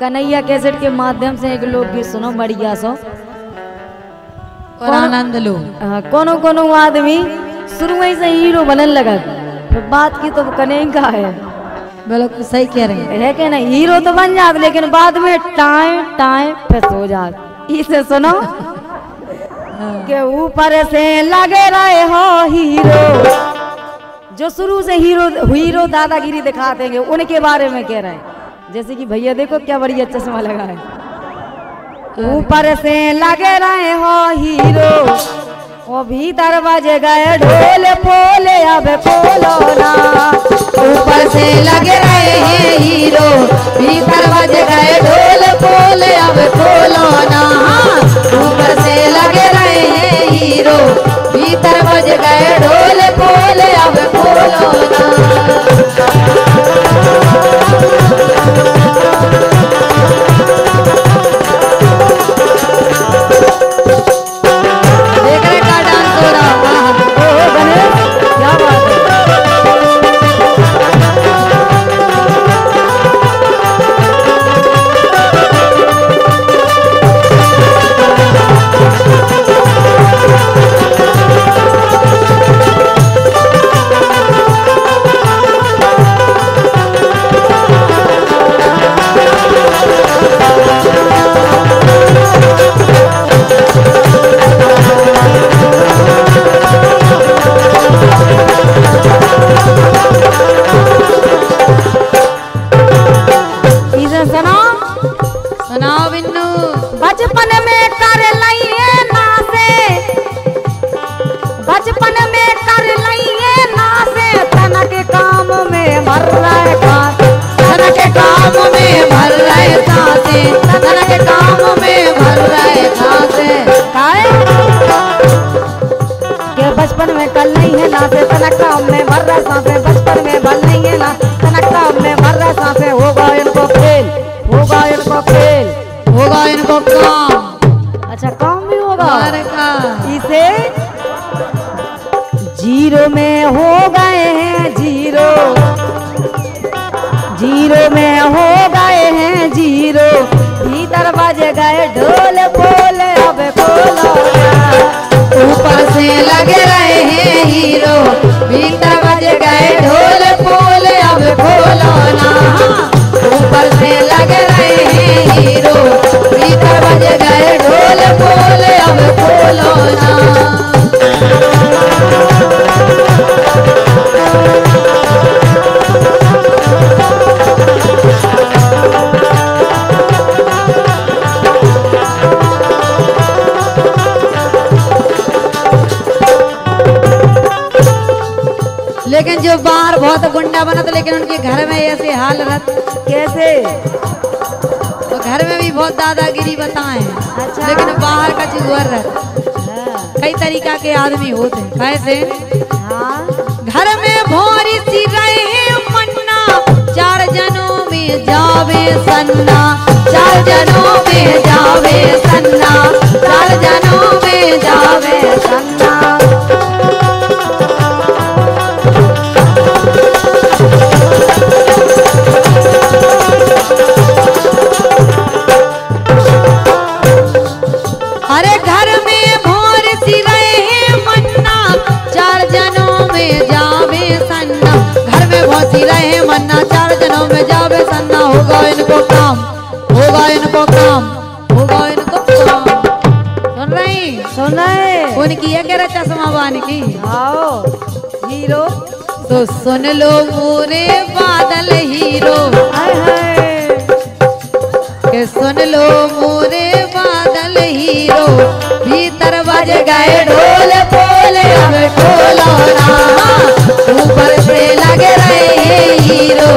Kanhaiya cassette के माध्यम से एक लोकगीत सुनो बढ़िया सो और आनंद लो। कोनो कोनो आदमी शुरू से हीरो बनन लगा तो बात की तो कन्हैया है बिल्कुल सही कह रहे हैं है कि नहीं। हीरो तो बन जात लेकिन बाद में टाइम टाइम पे सो जात। इसे सुनो के ऊपर से लगे रहे हो हीरो। जो शुरू से हीरो दादागिरी दिखाते हैं उनके बारे में कह रहे हैं जैसे कि भैया देखो क्या बढ़िया चश्मा लगा है। ऊपर से लगे रहे हो हीरो और भीतर बजे गए ढोल पोले अब पोलो ना। ऊपर से लगे रहे हैं हीरो भीतर बजे गए ढोल पोले अब पोलो ना। ऊपर से लगे रहे हैं हीरो भीतर बजे गए ढोल पोले अब पोलो लेकिन जो बाहर बहुत गुंडा बना था लेकिन उनके घर में ऐसे हालत कैसे तो घर में भी बहुत दादागिरी बताएं अच्छा। लेकिन बाहर का चीज वर कई तरीका के आदमी होते कैसे हाँ। घर में भोरी सी रहे मन्ना चार जनों में जावे सन्ना। चार जनों में जावे सन्ना। चार जनों में जावे सन्ना। हीरो तो सुन लो मोरे बादल हीरो के सुन लो मोरे बादल हीरो भीतर बज गए ढोल बोले अब ढोलो ना। ऊपर से लगे रहे हीरो